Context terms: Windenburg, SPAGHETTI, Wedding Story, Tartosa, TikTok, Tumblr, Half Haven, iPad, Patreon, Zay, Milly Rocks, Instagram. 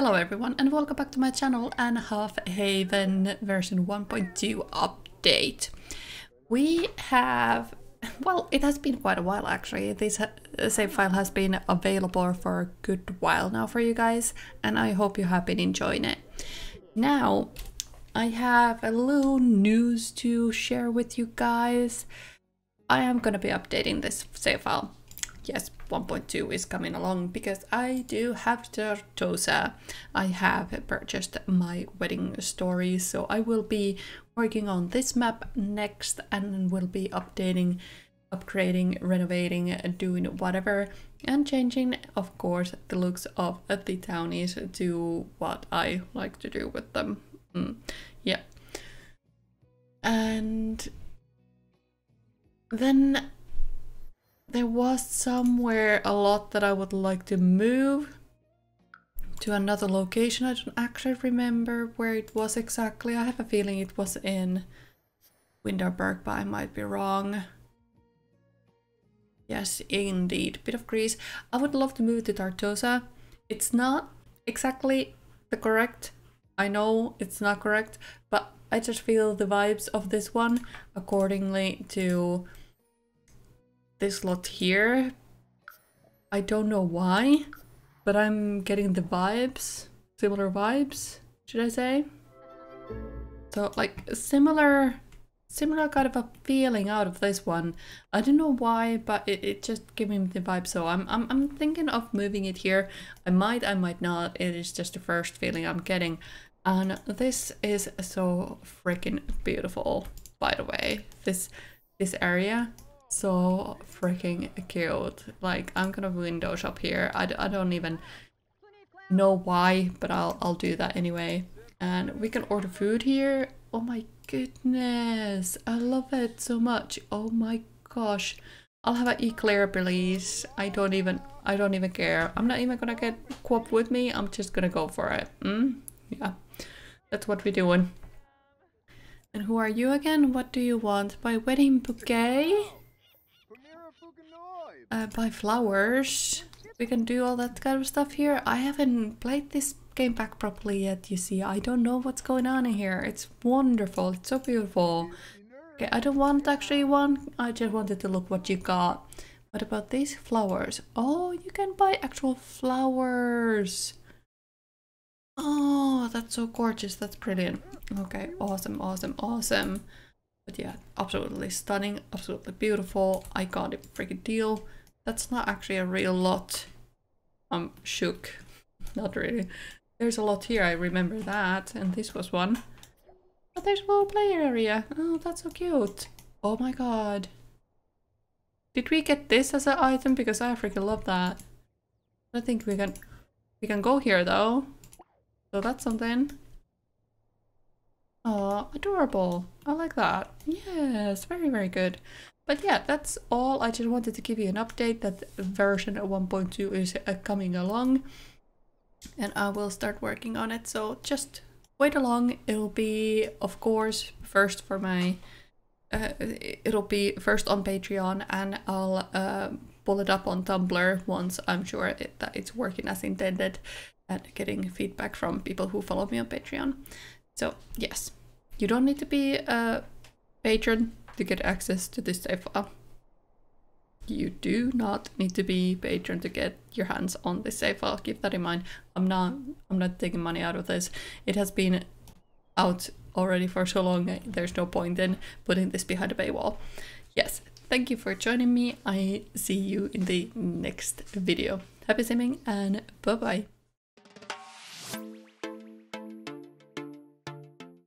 Hello everyone and welcome back to my channel and Half Haven version 1.2 update. We have, well, it has been quite a while actually. This save file has been available for a good while now for you guys, and I hope you have been enjoying it. Now, I have a little news to share with you guys. I am gonna be updating this save file. Yes, 1.2 is coming along because I do have Tartosa. I have purchased my Wedding Story, so I will be working on this map next and will be updating, upgrading, renovating, doing whatever, and changing, of course, the looks of the townies to what I like to do with them. Yeah. And then there was somewhere a lot that I would like to move to another location. I don't actually remember where it was exactly. I have a feeling it was in Windenburg, but I might be wrong. Yes, indeed. Bit of Greece. I would love to move to Tartosa. It's not exactly the correct. I know it's not correct, but I just feel the vibes of this one accordingly to this lot here. I don't know why, but I'm getting the vibes, similar vibes, should I say? So like similar kind of a feeling out of this one. I don't know why, but it just gave me the vibe. So I'm thinking of moving it here. I might not. It is just the first feeling I'm getting. And this is so freaking beautiful, by the way, this area. So freaking cute. Like, I'm gonna window shop here. I don't even know why, but I'll do that anyway. And we can order food here. Oh my goodness, I love it so much. Oh my gosh, I'll have an eclair, please. I don't even care. I'm not even gonna get co-op with me. I'm just gonna go for it. Yeah, that's what we're doing. And who are you again? What do you want? My wedding bouquet? Buy flowers. We can do all that kind of stuff here. I haven't played this game back properly yet, you see. I don't know what's going on in here. It's wonderful. It's so beautiful. Okay, I don't want actually one. I just wanted to look what you got. What about these flowers? Oh, you can buy actual flowers. Oh, that's so gorgeous. That's brilliant. Okay, awesome, awesome, awesome. But yeah, absolutely stunning, absolutely beautiful. I can't even freaking deal. That's not actually a real lot. I'm shook. Not really. There's a lot here, I remember that. And this was one. Oh, there's a little play area. Oh, that's so cute. Oh my god. Did we get this as an item? Because I freaking love that. I think we can go here though. So that's something. Oh, adorable. I like that. Yes, very, very good. But yeah, that's all. I just wanted to give you an update that version 1.2 is coming along. And I will start working on it. So just wait along. It'll be, of course, first for my... it'll be first on Patreon, and I'll pull it up on Tumblr once I'm sure that it's working as intended and getting feedback from people who follow me on Patreon. So yes, you don't need to be a patron to get access to this save file. You do not need to be patron to get your hands on this save file. Keep that in mind. I'm not taking money out of this. It has been out already for so long. There's no point in putting this behind a paywall. Yes, thank you for joining me. I see you in the next video. Happy simming and bye bye.